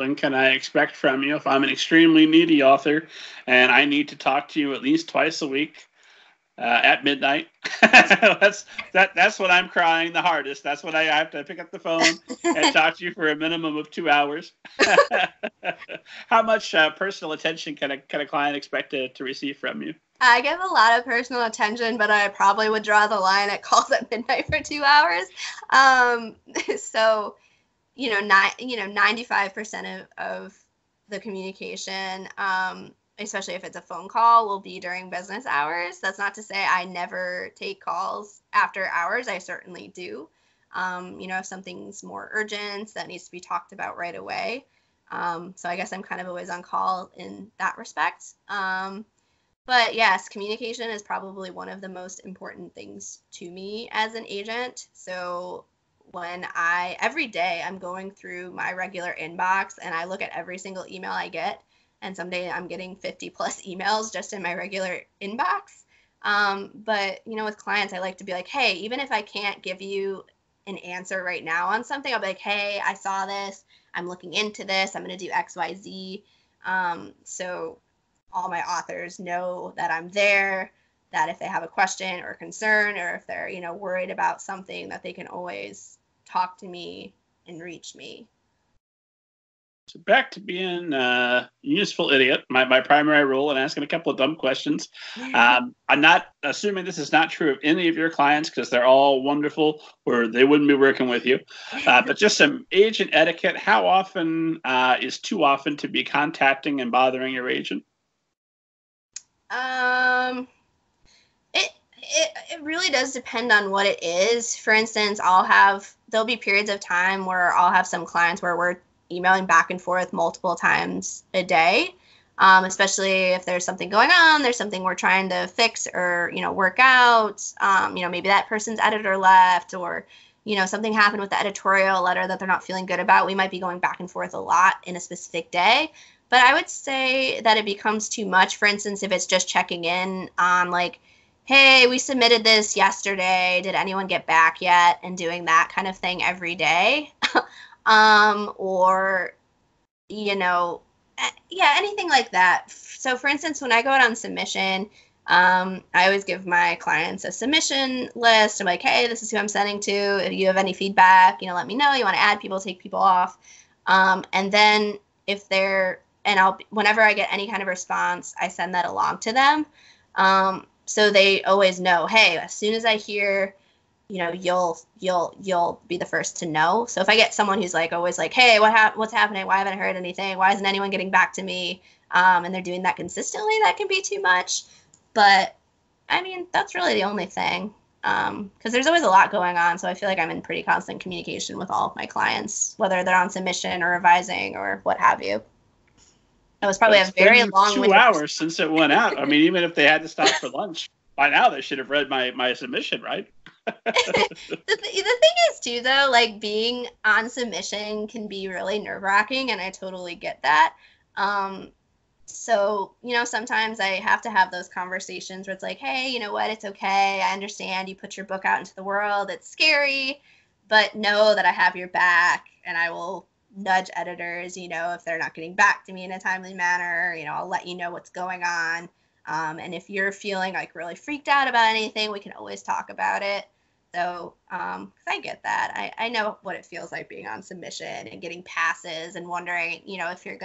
and can I expect from you if I'm an extremely needy author and I need to talk to you at least twice a week at midnight? That's when I'm crying the hardest. That's when I have to pick up the phone and talk to you for a minimum of 2 hours. How much personal attention can a client expect to receive from you? I give a lot of personal attention, but I probably would draw the line at calls at midnight for 2 hours. So, you know, 95% of the communication, especially if it's a phone call, will be during business hours. That's not to say I never take calls after hours. I certainly do. You know, if something's more urgent that needs to be talked about right away. So I guess I'm kind of always on call in that respect. But yes, communication is probably one of the most important things to me as an agent. So when every day I'm going through my regular inbox and I look at every single email I get, and someday I'm getting 50+ emails just in my regular inbox. But, you know, with clients, I like to be like, hey, even if I can't give you an answer right now on something, I'll be like, hey, I saw this, I'm looking into this, I'm going to do X, Y, Z. So all my authors know that I'm there, that if they have a question or concern, or if they're, you know, worried about something, that they can always talk to me and reach me. So back to being a useful idiot, my primary rule, and asking a couple of dumb questions. I'm not assuming this is not true of any of your clients, because they're all wonderful or they wouldn't be working with you. But just some agent etiquette. How often is too often to be contacting and bothering your agent? It really does depend on what it is. For instance, there'll be periods of time where I'll have some clients where we're emailing back and forth multiple times a day, especially if there's something going on, there's something we're trying to fix or, you know, work out. You know, maybe that person's editor left, or, you know, something happened with the editorial letter that they're not feeling good about. We might be going back and forth a lot in a specific day, but I would say that it becomes too much. For instance, if it's just checking in on like, hey, we submitted this yesterday, did anyone get back yet? And doing that kind of thing every day. Or, you know, yeah, anything like that. So, for instance, when I go out on submission, I always give my clients a submission list. I'm like, hey, this is who I'm sending to. If you have any feedback, you know, let me know. You want to add people, take people off. And then if they're, and I'll, whenever I get any kind of response, I send that along to them. So they always know, hey, as soon as I hear, you know, you'll be the first to know. So if I get someone who's like always like, hey, what's happening? Why haven't I heard anything? Why isn't anyone getting back to me? And they're doing that consistently, that can be too much. But I mean, that's really the only thing, because there's always a lot going on. So I feel like I'm in pretty constant communication with all of my clients, whether they're on submission or revising or what have you. It was probably a very long 2 hours since it went out. I mean, even if they had to stop for lunch, by now they should have read my submission, right? The thing is, too, though, like being on submission can be really nerve-wracking, and I totally get that. So, you know, sometimes I have to have those conversations where it's like, hey, you know what, it's okay. I understand you put your book out into the world. It's scary, but know that I have your back, and I will nudge editors, you know, if they're not getting back to me in a timely manner. You know, I'll let you know what's going on. And if you're feeling like really freaked out about anything, we can always talk about it. So, 'cause I get that. I know what it feels like being on submission and getting passes and wondering, you know, if your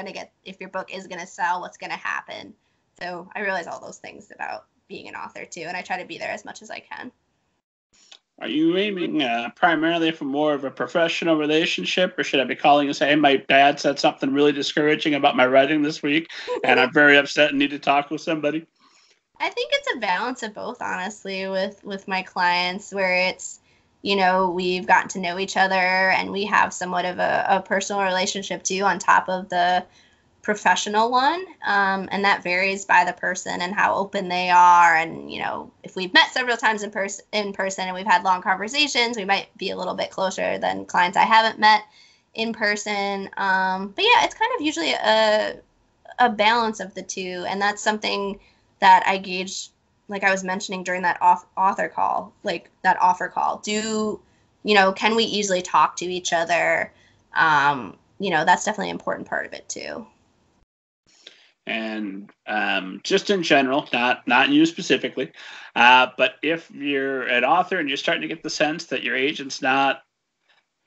book is going to sell, what's going to happen. So I realize all those things about being an author too. And I try to be there as much as I can. Are you aiming primarily for more of a professional relationship, or should I be calling and saying, hey, my dad said something really discouraging about my writing this week, and I'm very upset and need to talk with somebody? I think it's a balance of both, honestly, with my clients, where it's, you know, we've gotten to know each other and we have somewhat of a personal relationship too on top of the professional one, and that varies by the person and how open they are. And, you know, if we've met several times in person and we've had long conversations, we might be a little bit closer than clients I haven't met in person. But yeah, it's kind of usually a balance of the two, and that's something that I gauge, like I was mentioning during that offer call. You know, can we easily talk to each other? you know, that's definitely an important part of it too. And just in general, not you specifically, but if you're an author and you're starting to get the sense that your agent's not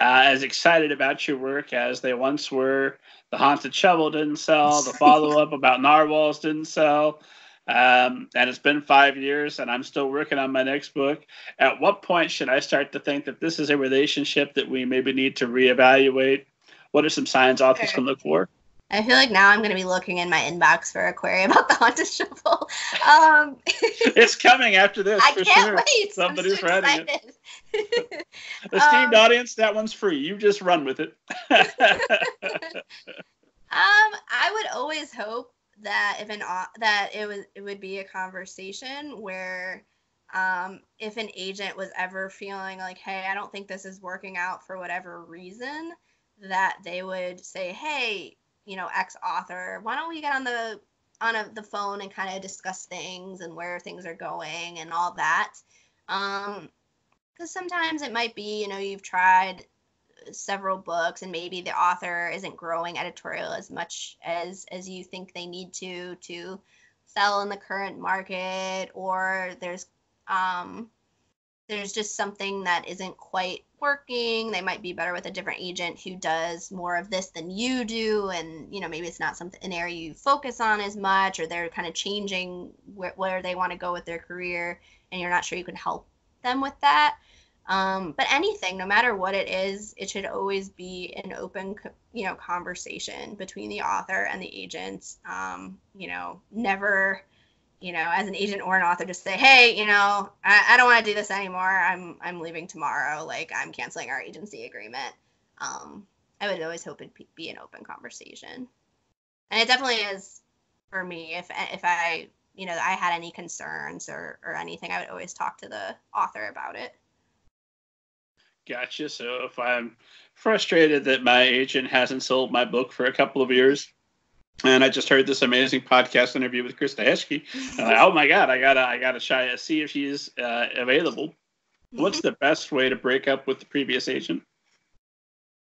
as excited about your work as they once were, the Haunted Shovel didn't sell, the follow-up about narwhals didn't sell, and it's been 5 years and I'm still working on my next book, at what point should I start to think that this is a relationship that we maybe need to reevaluate? What are some signs authors can look for? I feel like now I'm going to be looking in my inbox for a query about the Haunted Shovel. It's coming after this. I can't wait. Somebody's writing it. Esteemed audience, that one's free. You just run with it. I would always hope that it would be a conversation where if an agent was ever feeling like, hey, I don't think this is working out for whatever reason, that they would say, hey, you know, ex author, why don't we get on the phone and kind of discuss things and where things are going and all that. Because sometimes it might be, you know, you've tried several books and maybe the author isn't growing editorial as much as you think they need to sell in the current market, or there's just something that isn't quite working. They might be better with a different agent who does more of this than you do, and you know, maybe it's not something, an area you focus on as much, or they're kind of changing where they want to go with their career and you're not sure you can help them with that. But anything, no matter what it is, it should always be an open, you know, conversation between the author and the agent. You know, never, you know, as an agent or an author, just say, hey, you know, I don't want to do this anymore. I'm leaving tomorrow. Like, I'm canceling our agency agreement. I would always hope it'd be an open conversation. And it definitely is for me. If I, you know, I had any concerns or anything, I would always talk to the author about it. Gotcha. So if I'm frustrated that my agent hasn't sold my book for a couple of years, and I just heard this amazing podcast interview with Christa Heschke, and oh my God, I gotta try see if she's available. What's the best way to break up with the previous agent?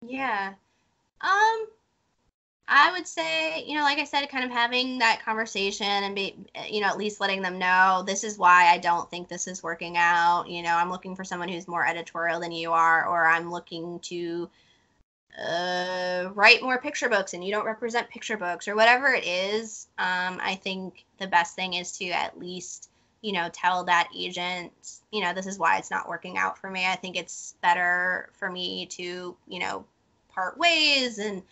Yeah, I would say, you know, like I said, kind of having that conversation and be, you know, at least letting them know, this is why I don't think this is working out. You know, I'm looking for someone who's more editorial than you are, or I'm looking to write more picture books and you don't represent picture books, or whatever it is. I think the best thing is to at least, you know, tell that agent, you know, this is why it's not working out for me. I think it's better for me to, you know, part ways and,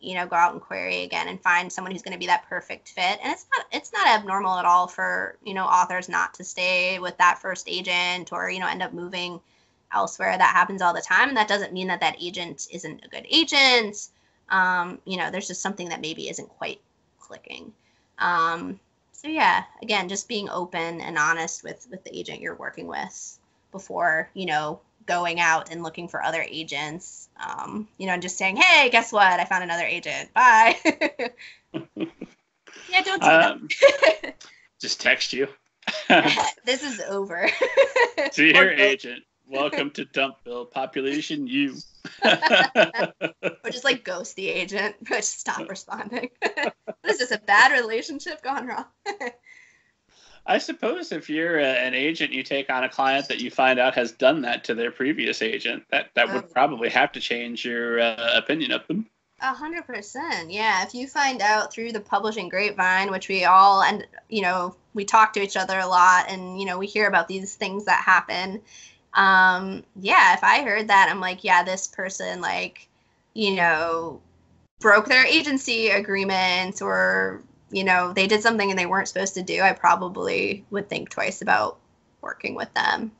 you know, go out and query again and find someone who's going to be that perfect fit. And it's not abnormal at all for, you know, authors not to stay with that first agent, or, you know, end up moving elsewhere. That happens all the time, and that doesn't mean that agent isn't a good agent. You know, there's just something that maybe isn't quite clicking. So yeah, again, just being open and honest with the agent you're working with before, you know, going out and looking for other agents. You know, and just saying, hey, guess what? I found another agent. Bye. Yeah, don't do that. Just text you. This is over. To your agent. Welcome to Dumpville, population you. Or just like ghost the agent, but just stop responding. This is a bad relationship gone wrong. I suppose if you're an agent, you take on a client that you find out has done that to their previous agent, that would probably have to change your opinion of them. 100%. Yeah. If you find out through the publishing grapevine, which we all, and you know, we talk to each other a lot, and you know, we hear about these things that happen. Yeah, if I heard that, I'm like, yeah, this person, like, you know, broke their agency agreement, or, you know, they did something and they weren't supposed to do, I probably would think twice about working with them.